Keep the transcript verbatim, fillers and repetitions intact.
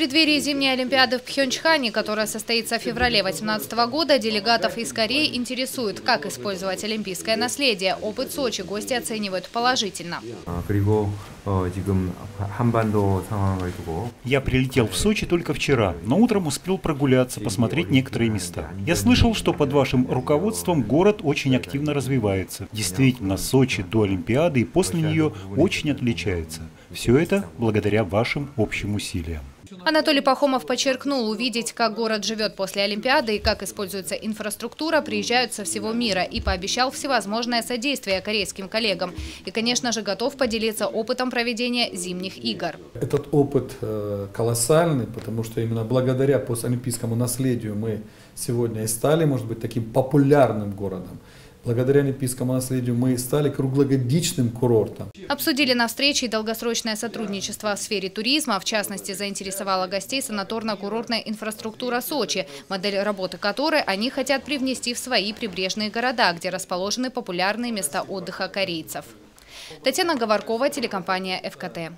В преддверии зимней Олимпиады в Пхенчхане, которая состоится в феврале две тысячи восемнадцатого года, делегатов из Кореи интересует, как использовать олимпийское наследие. Опыт Сочи гости оценивают положительно. Я прилетел в Сочи только вчера, но утром успел прогуляться, посмотреть некоторые места. Я слышал, что под вашим руководством город очень активно развивается. Действительно, Сочи до Олимпиады и после нее очень отличается. Все это благодаря вашим общим усилиям. Анатолий Пахомов подчеркнул, увидеть, как город живет после Олимпиады и как используется инфраструктура, приезжают со всего мира, и пообещал всевозможное содействие корейским коллегам. И, конечно же, готов поделиться опытом проведения зимних игр. Этот опыт колоссальный, потому что именно благодаря постолимпийскому наследию мы сегодня и стали, может быть, таким популярным городом. Благодаря олимпийскому наследию мы стали круглогодичным курортом. Обсудили на встрече и долгосрочное сотрудничество в сфере туризма. В частности, заинтересовала гостей санаторно-курортная инфраструктура Сочи, модель работы которой они хотят привнести в свои прибрежные города, где расположены популярные места отдыха корейцев. Татьяна Говоркова, телекомпания «ФКТ».